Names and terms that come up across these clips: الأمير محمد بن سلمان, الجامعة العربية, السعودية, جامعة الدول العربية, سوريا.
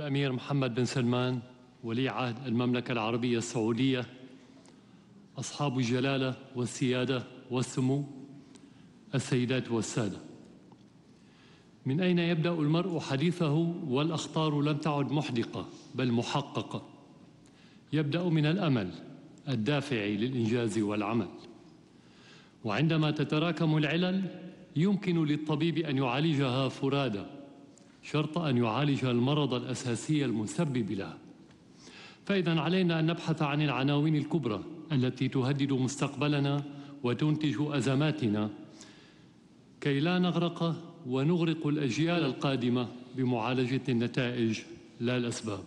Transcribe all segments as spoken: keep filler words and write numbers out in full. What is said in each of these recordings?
الأمير محمد بن سلمان ولي عهد المملكة العربية السعودية، أصحاب الجلالة والسيادة والسمو، السيدات والسادة، من أين يبدأ المرء حديثه والأخطار لم تعد محدقة بل محققة. يبدأ من الأمل الدافع للإنجاز والعمل، وعندما تتراكم العلل يمكن للطبيب أن يعالجها فرادى، شرط أن يعالج المرض الأساسي المسبب له. فإذا علينا أن نبحث عن العناوين الكبرى التي تهدد مستقبلنا وتنتج أزماتنا، كي لا نغرق ونغرق الأجيال القادمة بمعالجة النتائج لا الأسباب.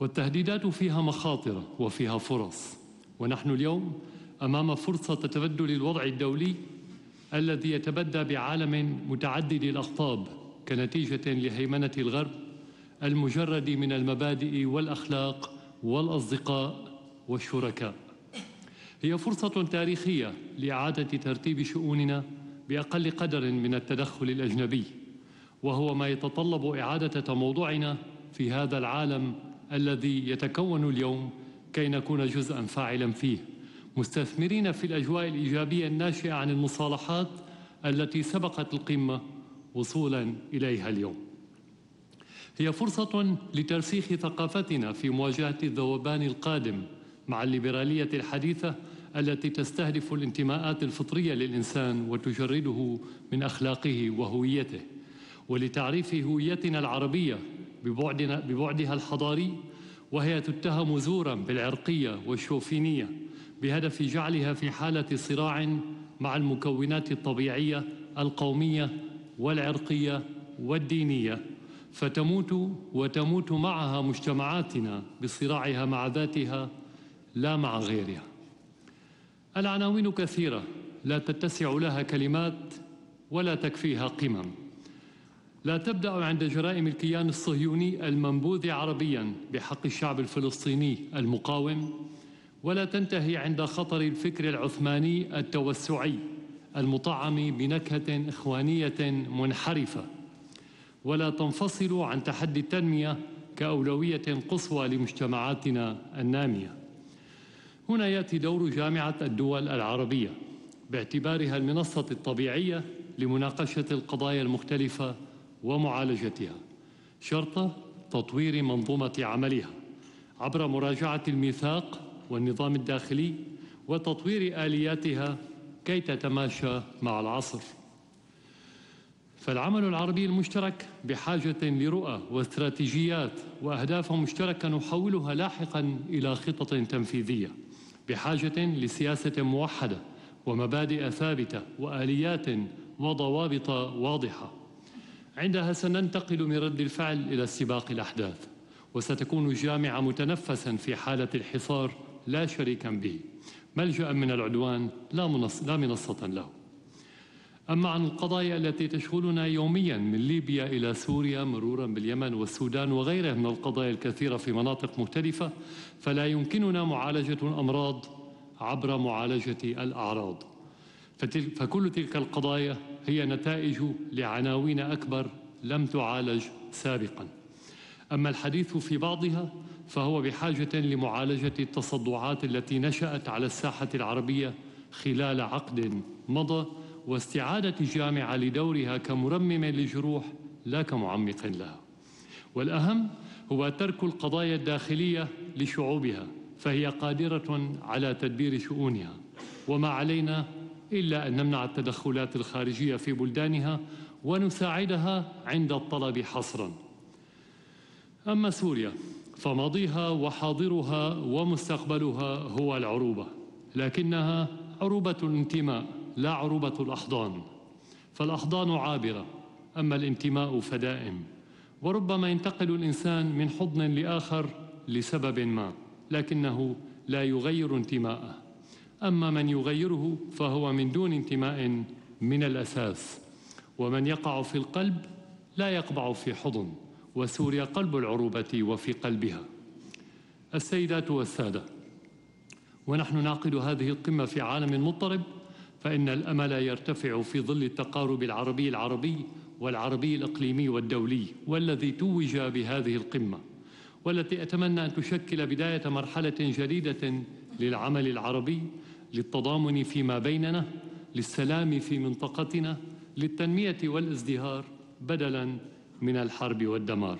والتهديدات فيها مخاطر وفيها فرص، ونحن اليوم أمام فرصة تبدل الوضع الدولي الذي يتبدى بعالم متعدد الأقطاب كنتيجة لهيمنة الغرب المجرد من المبادئ والأخلاق والأصدقاء والشركاء. هي فرصة تاريخية لإعادة ترتيب شؤوننا بأقل قدر من التدخل الأجنبي، وهو ما يتطلب إعادة تموضعنا في هذا العالم الذي يتكون اليوم، كي نكون جزءاً فاعلاً فيه، مستثمرين في الأجواء الإيجابية الناشئة عن المصالحات التي سبقت القمة وصولاً إليها اليوم. هي فرصة لترسيخ ثقافتنا في مواجهة الذوبان القادم مع الليبرالية الحديثة التي تستهدف الانتماءات الفطرية للإنسان وتجرده من أخلاقه وهويته، ولتعريف هويتنا العربية ببعدنا ببعدها الحضاري، وهي تتهم زوراً بالعرقية والشوفينية بهدف جعلها في حالة صراع مع المكونات الطبيعية القومية والعرقية والدينية، فتموت وتموت معها مجتمعاتنا بصراعها مع ذاتها لا مع غيرها. العناوين كثيرة لا تتسع لها كلمات ولا تكفيها قمم، لا تبدأ عند جرائم الكيان الصهيوني المنبوذ عربياً بحق الشعب الفلسطيني المقاوم، ولا تنتهي عند خطر الفكر العثماني التوسعي المطعم بنكهة إخوانية منحرفة، ولا تنفصل عن تحدي التنمية كأولوية قصوى لمجتمعاتنا النامية. هنا يأتي دور جامعة الدول العربية باعتبارها المنصة الطبيعية لمناقشة القضايا المختلفة ومعالجتها، شرط تطوير منظومة عملها عبر مراجعة الميثاق والنظام الداخلي وتطوير آلياتها كي تتماشى مع العصر. فالعمل العربي المشترك بحاجة لرؤى واستراتيجيات وأهداف مشتركة نحولها لاحقاً إلى خطط تنفيذية، بحاجة لسياسة موحدة ومبادئ ثابتة وآليات وضوابط واضحة. عندها سننتقل من رد الفعل إلى استباق الأحداث، وستكون الجامعة متنفساً في حالة الحصار لا شريكاً به، ملجأ من العدوان لا منصة له. أما عن القضايا التي تشغلنا يومياً من ليبيا إلى سوريا مروراً باليمن والسودان وغيرها من القضايا الكثيرة في مناطق مختلفة، فلا يمكننا معالجة الأمراض عبر معالجة الأعراض، فكل تلك القضايا هي نتائج لعناوين أكبر لم تعالج سابقاً. أما الحديث في بعضها فهو بحاجة لمعالجة التصدعات التي نشأت على الساحة العربية خلال عقد مضى، واستعادة الجامعة لدورها كمرمم لجروح لا كمعمق لها. والأهم هو ترك القضايا الداخلية لشعوبها، فهي قادرة على تدبير شؤونها، وما علينا إلا أن نمنع التدخلات الخارجية في بلدانها ونساعدها عند الطلب حصراً. أما سوريا فماضيها وحاضرها ومستقبلها هو العروبة، لكنها عروبة الانتماء لا عروبة الأحضان، فالأحضان عابرة أما الانتماء فدائم، وربما ينتقل الإنسان من حضن لآخر لسبب ما، لكنه لا يغير انتماءه. أما من يغيره فهو من دون انتماء من الأساس، ومن يقع في القلب لا يقبع في حضن، وسوريا قلب العروبة وفي قلبها. السيدات والسادة، ونحن نعقد هذه القمة في عالم مضطرب، فإن الأمل يرتفع في ظل التقارب العربي العربي والعربي الإقليمي والدولي والذي توج بهذه القمة، والتي أتمنى أن تشكل بداية مرحلة جديدة للعمل العربي، للتضامن فيما بيننا، للسلام في منطقتنا، للتنمية والازدهار بدلاً من الحرب والدمار.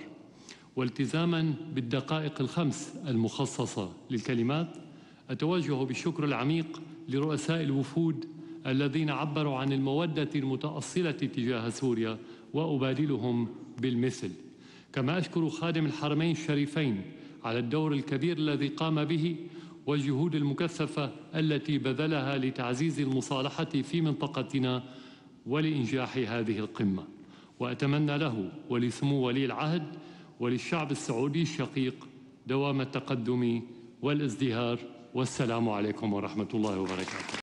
والتزاماً بالدقائق الخمس المخصصة للكلمات، أتوجه بالشكر العميق لرؤساء الوفود الذين عبروا عن المودة المتأصلة تجاه سوريا، وأبادلهم بالمثل. كما أشكر خادم الحرمين الشريفين على الدور الكبير الذي قام به والجهود المكثفة التي بذلها لتعزيز المصالحة في منطقتنا ولإنجاح هذه القمة. وأتمنى له ولسمو ولي العهد وللشعب السعودي الشقيق دوام التقدم والازدهار، والسلام عليكم ورحمة الله وبركاته.